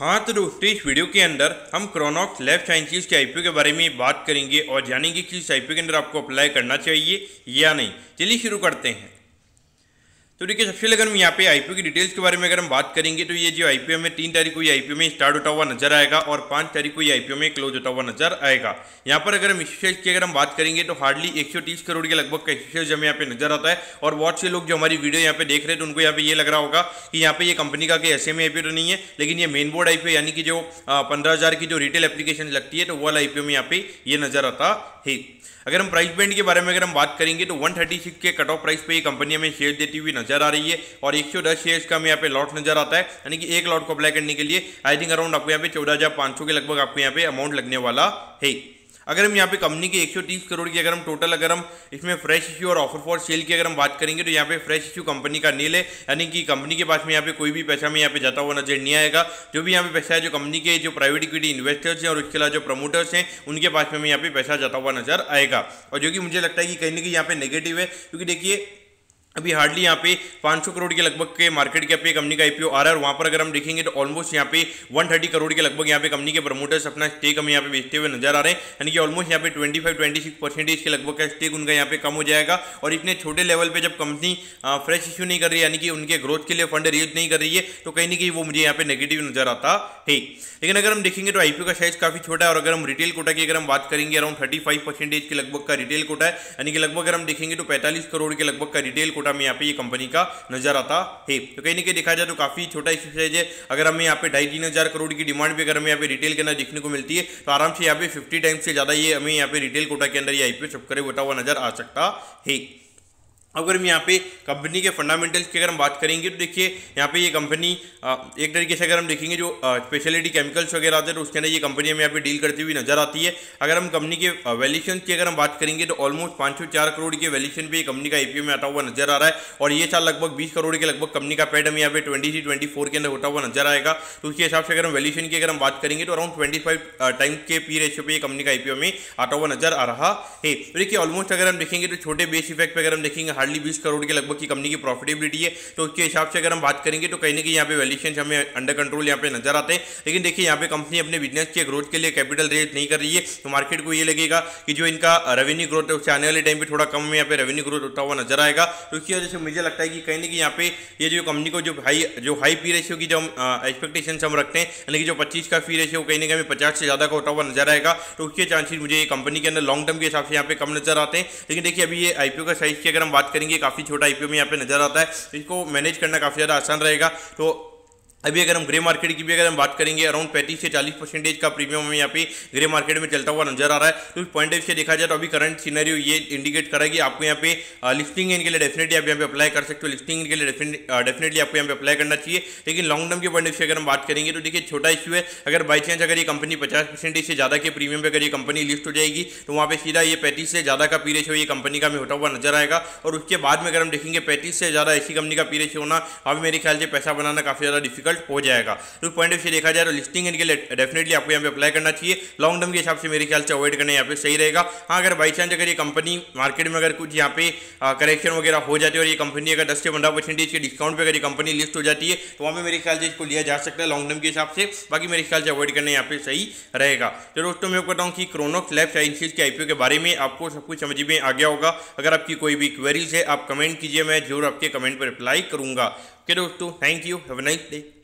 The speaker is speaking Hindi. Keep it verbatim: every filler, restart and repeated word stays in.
हाँ तो दोस्तों, इस वीडियो के अंदर हम क्रोनॉक्स लैब साइंसेज के आईपीओ के बारे में बात करेंगे और जानेंगे कि इस आईपीओ के अंदर आपको अप्लाई करना चाहिए या नहीं। चलिए शुरू करते हैं। तो देखिए, सबसे पहले अगर हम यहाँ पे आईपीओ की डिटेल्स के बारे में अगर हम बात करेंगे तो ये जो आईपीओ में तीन तारीख को ये आईपीओ में स्टार्ट होता हुआ नजर आएगा और पाँच तारीख को ये आईपीओ में क्लोज होता हुआ नजर आएगा। यहाँ पर अगर हम इश्यूज की अगर हम बात करेंगे तो हार्डली एक सौ तीस करोड़ के लगभग का इश्यूज हमें यहाँ पे नजर आता है और बहुत से लोग जो हमारी वीडियो यहाँ पे देख रहे हैं तो उनको यहाँ पे ये लग रहा होगा कि यहाँ पे ये कंपनी का कि ऐसे में आईपीओ तो नहीं है, लेकिन ये मेन बोर्ड आईपीओ यानी कि जो पंद्रह हजार की जो रिटेल एप्लीकेशन लगती है तो वो वाला आईपीओ में यहाँ पे ये नजर आता है। अगर हम प्राइस बैंड के बारे में अगर हम बात करेंगे तो एक सौ छत्तीस के कट ऑफ प्राइस पे ये कंपनी हमें शेयर देती हुई नजर आ रही है और एक सौ दस शेयर्स का हमें यहाँ पे लॉट नजर आता है, यानी कि एक लॉट को अप्लाई करने के लिए आई थिंक अराउंड आपको यहाँ पे चौदह हजार पाँच सौ के लगभग आपको यहाँ पे अमाउंट लगने वाला है। अगर हम यहाँ पे कंपनी के एक सौ तीस करोड़ की अगर हम टोटल अगर हम इसमें फ्रेश इश्यू और ऑफर फॉर सेल की अगर हम बात करेंगे तो यहाँ पे फ्रेश इश्यू कंपनी का नील है, यानी कि कंपनी के पास में यहाँ पे कोई भी पैसा में यहाँ पे जाता हुआ नजर नहीं आएगा। जो भी यहाँ पे पैसा है, जो कंपनी के जो प्राइवेट इक्विटी इन्वेस्टर्स हैं और उसके अलावा जो प्रमोटर्स हैं उनके पास में यहाँ पे पैसा जाता हुआ नजर आएगा, और जो कि मुझे लगता है कि कहीं ना कहीं यहाँ पे नेगेटिव है, क्योंकि देखिए अभी हार्डली यहाँ पे पाँच सौ करोड़ के लगभग के मार्केट कैप पे कंपनी का आईपीओ आ रहा है और वहाँ पर अगर हम देखेंगे तो ऑलमोस्ट यहाँ पे एक सौ तीस करोड़ के लगभग यहाँ पे कंपनी के प्रमोटर्स अपना स्टेक हमें यहाँ पे बेचते हुए नजर आ रहे हैं, यानी कि ऑलमोस्ट यहाँ पे पच्चीस छब्बीस परसेंटेज के लगभग का स्टेक उनका यहाँ पे कम हो जाएगा। और इतने छोटे लेवल पर जब कंपनी फ्रेश इश्यू नहीं कर रही, यानी कि उनके ग्रोथ के लिए फंड रेज नहीं कर रही है, तो कहीं ना कहीं वो मुझे यहाँ पे नेगेटिव नजर आता है। लेकिन अगर हम देखेंगे तो आईपीओ का साइज काफी छोटा है और अगर हम रिटेल कोटा की अगर हम बात करेंगे अराउंड थर्टी फाइव परसेंटेज के लगभग का रिटेल कोटा है, यानी कि लगभग अगर हम देखेंगे तो पैंतालीस करोड़ के लगभग का रिटेल कोटा में यहाँ पे ये कंपनी का नजर आता है। तो कहीं ना कहीं देखा जाए तो काफी छोटा इश्यू साइज है। अगर हमें यहाँ पे ढाई तीन हजार करोड़ की डिमांड भी अगर हमें यहाँ पे रिटेल के अंदर देखने को मिलती है तो आराम से यहाँ पे फिफ्टी टाइम से ज्यादा ये हमें यहाँ पे रिटेल कोटा के अंदर ये आईपीओ सब्सक्राइब होता हुआ नजर आ सकता है। अगर हम यहाँ पे कंपनी के फंडामेंटल्स की अगर हम बात करेंगे तो देखिए यहाँ पे ये कंपनी एक तरीके से अगर हम देखेंगे जो स्पेशलिटी केमिकल्स वगैरह आते हैं तो उसके अंदर ये कंपनी हमें यहाँ पे डील करती हुई नजर आती है। अगर हम कंपनी के वैल्यूएशन की अगर हम बात करेंगे तो ऑलमोस्ट पाँच सौ चार करोड़ के वैल्यूएशन पे कंपनी का आईपीओ में आता हुआ नजर आ रहा है और ये साल लगभग बीस करोड़ के लगभग कंपनी का पैड हमें यहाँ पे ट्वेंटी थ्री ट्वेंटी फोर के अंदर होता हुआ नजर आएगा। तो उसके हिसाब से अगर हम वैल्यूएशन की अगर हम बात करेंगे तो अराउंड ट्वेंटी फाइव टाइम के पी रेशियो पे कंपनी का आईपीओ में आता हुआ नजर आ रहा है। देखिए ऑलमोस्ट अगर हम देखेंगे तो छोटे बेस इफेक्ट पर अगर हम देखेंगे हार्डली बीस करोड़ के लगभग की कंपनी की प्रॉफिटेबिलिटी है, तो उसके हिसाब से अगर हम बात करेंगे तो कहीं ना कहीं यहाँ पे वैल्यूएशन हमें अंडर कंट्रोल यहाँ पे नजर आते हैं। लेकिन देखिए यहाँ पे कंपनी अपने बिजनेस के ग्रोथ के लिए कैपिटल रेज नहीं कर रही है, तो मार्केट को ये लगेगा कि जो इनका रेवेन्यू ग्रोथ है उससे आने वाले टाइम पर थोड़ा कम यहाँ पे रेवेन्यू ग्रोथ होता हुआ नजर आएगा। तो उसकी वजह से मुझे लगता है कि कहीं ना कहीं यहाँ पे ये जो कंपनी को जो हाई जो हाई पी रेशियो की जो हम एक्सपेक्टेशन हम रखते हैं, यानी कि जो पच्चीस का पी रेशियो कहीं ना कहीं पचास से ज्यादा का होता हुआ नजर आएगा, तो उसके चांसेस मुझे कंपनी के अंदर लॉन्ग टर्म के हिसाब से यहाँ पे कम नजर आते हैं। लेकिन देखिए अभी ये आईपीओ का साइज की अगर हम बात करेंगे काफी छोटा आईपीओ में यहाँ पे नजर आता है, तो इसको मैनेज करना काफी ज्यादा आसान रहेगा। तो अभी अगर हम ग्रे मार्केट की भी अगर हम बात करेंगे अराउउंड पैंतीस से चालीस परसेंटेज का प्रीमियम हमें यहाँ पे ग्रे मार्केट में चलता हुआ नजर आ रहा है। तो उस पॉइंट ऑफ से देखा जाए तो अभी करंट सीनरी ये इंडिकेट कर रहा है कि आपको यहाँ पे लिस्टिंग इनके लिए डेफिनेटली आप यहाँ पे अप्लाई कर सकते हो, लिस्टिंग इनके लिए डेफिनेटली आपको यहाँ पे अप्लाई करना चाहिए। लेकिन लॉन्ग टर्म के पॉइंट ऑफ से अगर हम बात करेंगे तो देखिए छोटा इश्यू है। अगर बाई चांस अगर ये कंपनी पचास परसेंटेज से ज्यादा के प्रीमियम पर अगर ये कंपनी लिस्ट हो जाएगी तो वहाँ पे सीधा ये पैंतीस से ज्यादा का पी रेशियो ये कंपनी का में होता हुआ नजर आएगा। और उसके बाद में अगर हम देखेंगे पैंतीस से ज्यादा ऐसी कंपनी का पी रेशियो होना, अभी मेरे ख्याल से पैसा बनाना काफी ज्यादा डिफिकल्ट हो जाएगा। तो इस पॉइंट ऑफ से देखा जाए तो लिस्टिंग इनके लिए डेफिनेटली आपको यहाँ पे अप्लाई करना चाहिए। लॉन्ग टर्म के हिसाब से मेरे ख्याल से अवॉइड करना यहाँ पे सही रहेगा। हाँ, अगर बाई चांस अगर ये कंपनी मार्केट में अगर कुछ यहाँ पे करेक्शन वगैरह हो जाती है और ये कंपनी अगर दस से पंद्रह परसेंटेज के डिस्काउंट पर अगर ये कंपनी लिस्ट हो जाती है तो वहाँ पर मेरे ख्याल से इसको लिया जा सकता है लॉन्ग टर्म के हिसाब से, बाकी मेरे ख्याल से अवॉइड करना यहाँ पे सही रहेगा। तो दोस्तों मैं बताता हूँ कि क्रोनॉक्स लैब साइंसेज के आईपीओ के बारे में आपको सब कुछ समझ में आ गया होगा। अगर आपकी कोई भी क्वेरीज है आप कमेंट कीजिए, मैं जरूर आपके कमेंट पर रिप्लाई करूंगा। ओके दोस्तों, thank you, have a nice day.